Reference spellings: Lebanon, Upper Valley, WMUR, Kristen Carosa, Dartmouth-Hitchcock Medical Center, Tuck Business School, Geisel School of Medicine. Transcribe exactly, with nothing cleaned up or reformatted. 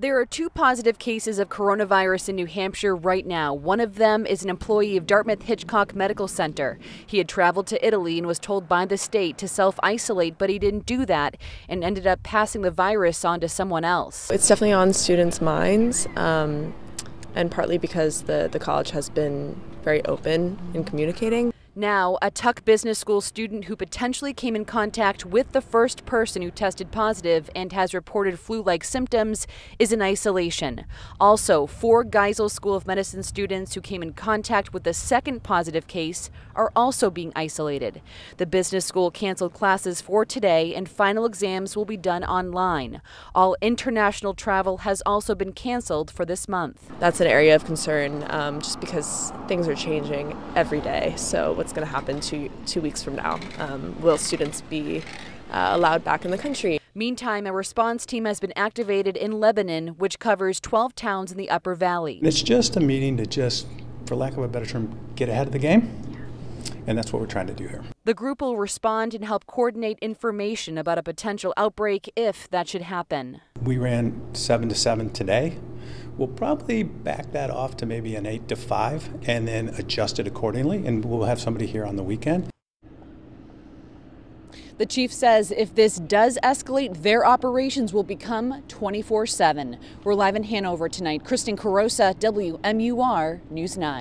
There are two positive cases of coronavirus in New Hampshire right now. One of them is an employee of Dartmouth-Hitchcock Medical Center. He had traveled to Italy and was told by the state to self-isolate, but he didn't do that and ended up passing the virus on to someone else. It's definitely on students' minds, um, and partly because the, the college has been very open in communicating. Now, a Tuck Business School student who potentially came in contact with the first person who tested positive and has reported flu-like symptoms is in isolation. Also, four Geisel School of Medicine students who came in contact with the second positive case are also being isolated. The business school canceled classes for today and final exams will be done online. All international travel has also been canceled for this month. That's an area of concern, um, just because things are changing every day. So what's going to happen two, two weeks from now. Um, will students be uh, allowed back in the country? Meantime, a response team has been activated in Lebanon, which covers twelve towns in the Upper Valley. It's just a meeting to just, for lack of a better term, get ahead of the game. And that's what we're trying to do here. The group will respond and help coordinate information about a potential outbreak if that should happen. We ran seven to seven today. We'll probably back that off to maybe an eight to five and then adjust it accordingly, and we'll have somebody here on the weekend. The chief says if this does escalate, their operations will become twenty-four seven. We're live in Hanover tonight. Kristen Carosa, W M U R News nine.